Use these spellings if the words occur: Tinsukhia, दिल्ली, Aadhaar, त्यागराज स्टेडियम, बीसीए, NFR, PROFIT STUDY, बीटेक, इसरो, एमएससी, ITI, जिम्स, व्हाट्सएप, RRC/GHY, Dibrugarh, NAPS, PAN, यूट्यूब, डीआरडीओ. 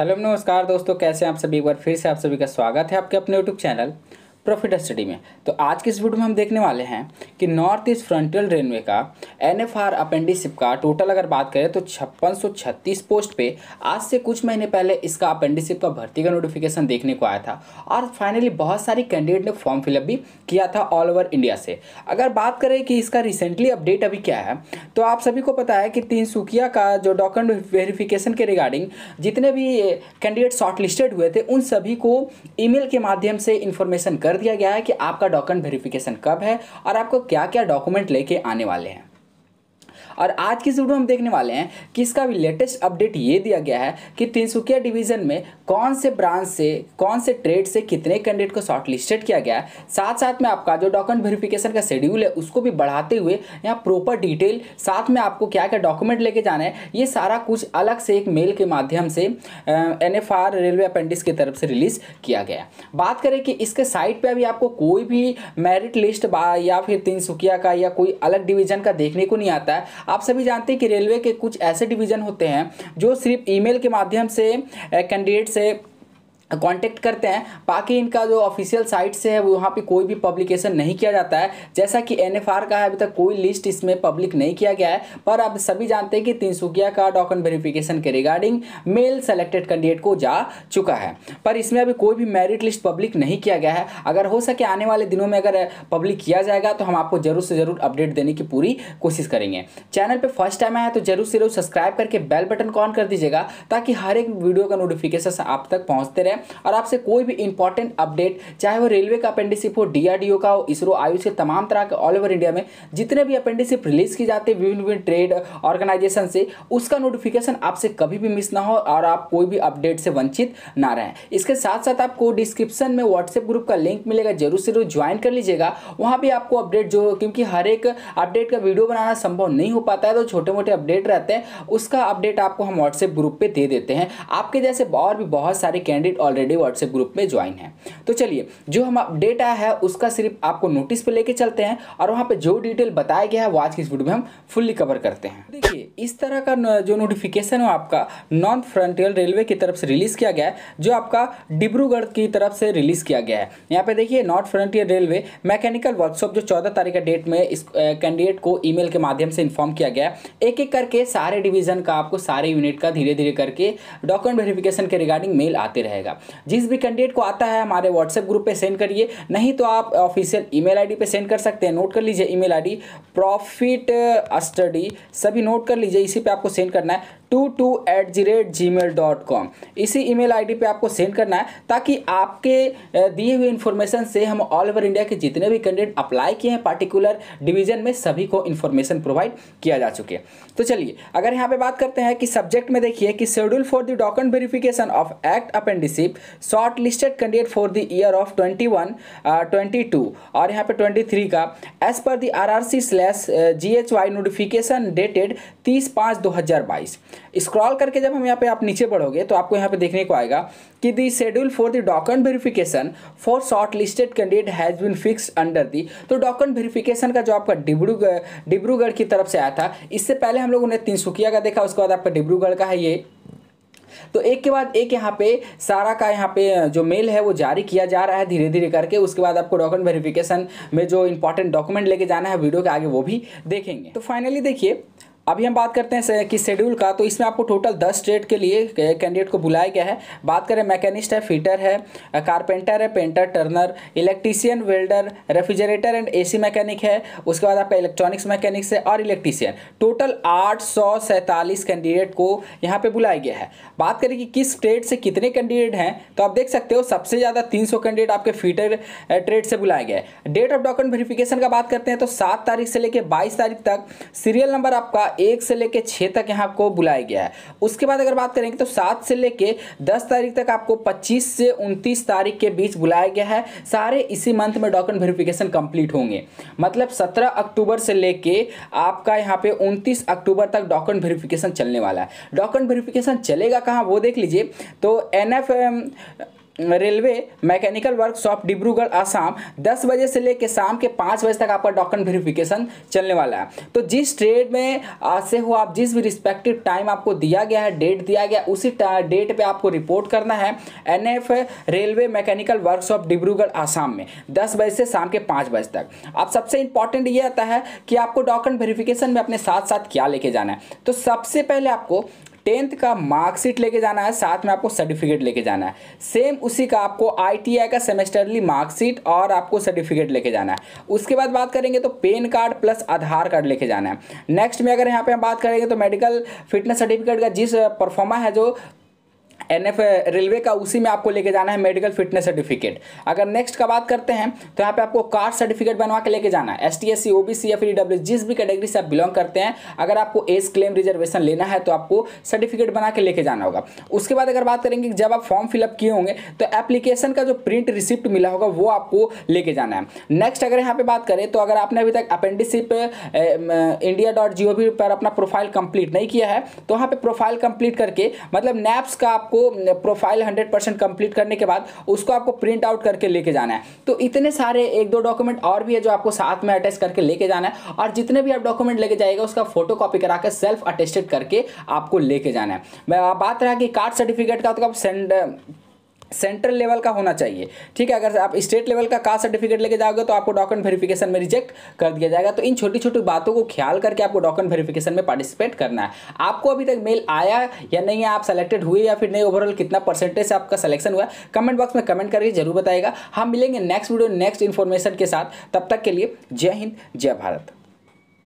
Hello नमस्कार दोस्तों, कैसे हैं आप सभी। एक बार फिर से आप सभी का स्वागत है आपके अपने यूट्यूब चैनल प्रॉफिट स्टडी में। तो आज की इस वीडियो में हम देखने वाले हैं कि नॉर्थ ईस्ट फ्रंटियर रेलवे का एनएफआर अपेंडिसशिप का टोटल अगर बात करें तो 5636 पोस्ट पे आज से कुछ महीने पहले इसका अपेंडिसशिप का भर्ती का नोटिफिकेशन देखने को आया था और फाइनली बहुत सारी कैंडिडेट ने फॉर्म फिलअप भी किया था ऑल ओवर इंडिया से। अगर बात करें कि इसका रिसेंटली अपडेट अभी क्या है तो आप सभी को पता है कि तिनसुकिया का जो डॉक्यूमेंट वेरिफिकेशन के रिगार्डिंग जितने भी कैंडिडेट शॉर्टलिस्टेड हुए थे उन सभी को ईमेल के माध्यम से इन्फॉर्मेशन कर दिया गया है कि आपका डॉक्यूमेंट वेरिफिकेशन कब है और आपको क्या क्या डॉक्यूमेंट लेके आने वाले हैं। और आज की इस वीडियो में हम देखने वाले हैं कि इसका भी लेटेस्ट अपडेट ये दिया गया है कि तिनसुकिया डिवीज़न में कौन से ब्रांच से कौन से ट्रेड से कितने कैंडिडेट को शॉर्टलिस्टेड किया गया है। साथ साथ में आपका जो डॉक्यूमेंट वेरिफिकेशन का शेड्यूल है उसको भी बढ़ाते हुए यहाँ प्रॉपर डिटेल, साथ में आपको क्या क्या डॉक्यूमेंट लेके जाना है, ये सारा कुछ अलग से एक मेल के माध्यम से NFR रेलवे अपेंडिक्स की तरफ से रिलीज़ किया गया। बात करें कि इसके साइट पर अभी आपको कोई भी मेरिट लिस्ट या फिर तिनसुकिया का या कोई अलग डिवीज़न का देखने को नहीं आता है। आप सभी जानते हैं कि रेलवे के कुछ ऐसे डिवीज़न होते हैं जो सिर्फ ईमेल के माध्यम से कैंडिडेट से कांटेक्ट करते हैं, बाकी इनका जो ऑफिशियल साइट से है वहाँ पे कोई भी पब्लिकेशन नहीं किया जाता है। जैसा कि एनएफआर का है अभी तक कोई लिस्ट इसमें पब्लिक नहीं किया गया है, पर आप सभी जानते हैं कि तिनसुकिया का डॉक्यूमेंट वेरिफिकेशन के रिगार्डिंग मेल सेलेक्टेड कैंडिडेट को जा चुका है, पर इसमें अभी कोई भी मेरिट लिस्ट पब्लिक नहीं किया गया है। अगर हो सके आने वाले दिनों में अगर पब्लिक किया जाएगा तो हम आपको ज़रूर से ज़रूर अपडेट देने की पूरी कोशिश करेंगे। चैनल पर फर्स्ट टाइम आया तो ज़रूर से ज़रूर सब्सक्राइब करके बेल बटन को ऑन कर दीजिएगा ताकि हर एक वीडियो का नोटिफिकेशन आप तक पहुँचते रहे और आपसे कोई भी इंपॉर्टेंट अपडेट, चाहे वो रेलवे का अपेंडिसशिप हो, डीआरडीओ का हो, इसरो आयुष के तमाम तरह के ऑल ओवर इंडिया में जितने भी अपेंडिसशिप रिलीज की जाते हैं विभिन्न ट्रेड ऑर्गेनाइजेशन से, उसका नोटिफिकेशन आपसे कभी भी मिस ना हो और आप कोई भी अपडेट से वंचित ना रहें। इसके साथ साथ आपको डिस्क्रिप्शन में व्हाट्सएप ग्रुप का लिंक मिलेगा, जरूर से जरूर ज्वाइन कर लीजिएगा। वहाँ भी आपको अपडेट जो, क्योंकि हर एक अपडेट का वीडियो बनाना संभव नहीं हो पाता है तो छोटे मोटे अपडेट रहते हैं, उसका अपडेट आपको हम व्हाट्सएप ग्रुप पर दे देते हैं। आपके जैसे और भी बहुत सारे कैंडिडेट ऑलरेडी व्हाट्सएप ग्रुप में ज्वाइन है। तो चलिए जो हम अपडेट आया है उसका सिर्फ आपको नोटिस पे लेके चलते हैं और वहाँ पे जो डिटेल बताया गया है वो आज की इस वीडियो में हम फुल्ली कवर करते हैं। देखिए इस तरह का जो नोटिफिकेशन है आपका नॉर्थ फ्रंटियर रेलवे की तरफ से रिलीज किया गया है, जो आपका डिब्रूगढ़ की तरफ से रिलीज किया गया है। यहाँ पे देखिए North Frontier Railway mechanical workshop जो 14 तारीख का डेट में इस कैंडिडेट को ईमेल के माध्यम से इन्फॉर्म किया गया है। एक एक करके सारे डिवीजन का, आपको सारे यूनिट का धीरे धीरे करके डॉक्यूमेंट वेरिफिकेशन के रिगार्डिंग मेल आते रहेगा। जिस भी कैंडिडेट को आता है हमारे व्हाट्सएप ग्रुप पे सेंड करिए, नहीं तो आप ऑफिशियल ईमेल आईडी पे सेंड कर सकते हैं। नोट कर लीजिए ईमेल आईडी प्रॉफिट स्टडी, सभी नोट कर लीजिए, इसी पे आपको सेंड करना है 22@gmail.com। इसी ईमेल आईडी पे आपको सेंड करना है ताकि आपके दिए हुए इन्फॉर्मेशन से हम ऑल ओवर इंडिया के जितने भी कैंडिडेट अप्लाई किए हैं पार्टिकुलर डिवीजन में सभी को इन्फॉर्मेशन प्रोवाइड किया जा चुके। तो चलिए अगर यहाँ पे बात करते हैं कि सब्जेक्ट में देखिए कि schedule for the document verification of act apprenticeship short listed candidate for the year of 2021-22 और यहाँ पे 23 का as per the RRC/GHY notification dated 30/5/2022। Scroll करके जब हम यहाँ पे आप नीचे बढ़ोगे तो आपको यहाँ पे देखने को आएगा कि the schedule for the document verification for short listed candidate has been fixed under the. तो डॉक्यूमेंट वेरिफिकेशन का जो आपका डिब्रूगढ़ की तरफ से आया था, इससे पहले हम लोगों ने तिनसुकिया का देखा, उसके बाद आपका डिब्रूगढ़ का है ये, तो एक के बाद एक यहाँ पे सारा का यहाँ पे जो मेल है वो जारी किया जा रहा है धीरे धीरे करके। उसके बाद आपको डॉक्यूमेंट वेरिफिकेशन में जो इंपॉर्टेंट डॉक्यूमेंट लेके जाना है वीडियो के आगे वो भी देखेंगे। तो फाइनली देखिए अभी हम बात करते हैं कि शेड्यूल का, तो इसमें आपको टोटल 10 ट्रेड के लिए कैंडिडेट को बुलाया गया है। बात करें मैकेनिस्ट है, फिटर है, कारपेंटर है, painter, turner, electrician, welder, refrigerator and AC mechanic है, उसके बाद आपका इलेक्ट्रॉनिक्स मैकेनिक्स है और इलेक्ट्रीशियन। टोटल 847 कैंडिडेट को यहाँ पर बुलाया गया है। बात करें कि किस ट्रेड से कितने कैंडिडेट हैं तो आप देख सकते हो सबसे ज़्यादा 300 कैंडिडेट आपके फिटर ट्रेड से बुलाया गया है। डेट ऑफ डॉक्यूमेंट वेरिफिकेशन का बात करते हैं तो 7 तारीख से लेकर 22 तारीख तक, सीरियल नंबर आपका 1 से लेके 6 तक यहाँ आपको बुलाया गया है। उसके बाद अगर बात करेंगे तो 7 से लेके 10 तारीख तक आपको 25 से 29 तारीख के बीच बुलाया गया है। सारे इसी मंथ में डॉक्यूमेंट वेरिफिकेशन कंप्लीट होंगे, मतलब 17 अक्टूबर से लेके आपका यहाँ पे 29 अक्टूबर तक डॉक्यूमेंट वेरिफिकेशन चलने वाला है। डॉक्यूमेंट वेरिफिकेशन चलेगा कहाँ वो देख लीजिए। तो N railway mechanical workshop Dibrugarh Assam 10 बजे से लेकर शाम के 5 बजे तक आपका डॉक्यूमेंट वेरिफिकेशन चलने वाला है। तो जिस ट्रेड में से हो आप, जिस भी रिस्पेक्टिव टाइम आपको दिया गया है, डेट दिया गया, उसी डेट पे आपको रिपोर्ट करना है NF railway mechanical workshop Dibrugarh Assam में 10 बजे से शाम के 5 बजे तक। अब सबसे इंपॉर्टेंट ये आता है कि आपको डॉक्यूमेंट वेरिफिकेशन में अपने साथ साथ क्या लेके जाना है। तो सबसे पहले आपको 10th का मार्कशीट लेके जाना है, साथ में आपको सर्टिफिकेट लेके जाना है। सेम उसी का आपको आईटीआई का सेमेस्टरली मार्कशीट और आपको सर्टिफिकेट लेके जाना है। उसके बाद बात करेंगे तो PAN card plus Aadhaar card लेके जाना है। नेक्स्ट में अगर यहाँ पे हम बात करेंगे तो मेडिकल फिटनेस सर्टिफिकेट का जिस परफॉर्मा है जो एनएफ रेलवे का, उसी में आपको लेके जाना है मेडिकल फिटनेस सर्टिफिकेट। अगर नेक्स्ट का बात करते हैं तो यहाँ पे आपको कास्ट सर्टिफिकेट बनवा के लेके जाना है। एसटी, एससी, ओबीसी या फिर ईडब्ल्यूएस जिस भी कैटेगरी से आप बिलोंग करते हैं, अगर आपको एज क्लेम रिजर्वेशन लेना है तो आपको सर्टिफिकेट बना के लेके जाना होगा। उसके बाद अगर बात करेंगे जब आप फॉर्म फिलअप किए होंगे तो एप्लीकेशन का जो प्रिंट रिसिप्ट मिला होगा वो आपको लेके जाना है। नेक्स्ट अगर यहाँ पर बात करें तो अगर आपने अभी तक अप्रेंटिसशिप india.gov पर अपना प्रोफाइल कंप्लीट नहीं किया है तो वहाँ पर प्रोफाइल कंप्लीट करके, मतलब नैप्स का आपको प्रोफाइल 100% कंप्लीट करने के बाद उसको आपको प्रिंट आउट करके लेके जाना है। तो इतने सारे 1-2 डॉक्यूमेंट और भी है जो आपको साथ में अटैच करके लेके जाना है, और जितने भी आप डॉक्यूमेंट लेके जाएगा उसका फोटोकॉपी करा के सेल्फ अटेस्टेड करके आपको लेके जाना है। बात रहा कि कास्ट सर्टिफिकेट का, तो आप सेंट्रल लेवल का होना चाहिए, ठीक है। अगर आप स्टेट लेवल का कास्ट सर्टिफिकेट लेके जाओगे तो आपको डॉक्यूमेंट वेरिफिकेशन में रिजेक्ट कर दिया जाएगा। तो इन छोटी छोटी बातों को ख्याल करके आपको डॉक्यूमेंट वेरिफिकेशन में पार्टिसिपेट करना है। आपको अभी तक मेल आया या नहीं है, आप सेलेक्टेड हुए या फिर नहीं, ओवरऑल कितना परसेंटेज से आपका सिलेक्शन हुआ, कमेंट बॉक्स में कमेंट करके जरूर बताएगा। हम मिलेंगे नेक्स्ट वीडियो नेक्स्ट इन्फॉर्मेशन के साथ, तब तक के लिए जय हिंद, जय भारत।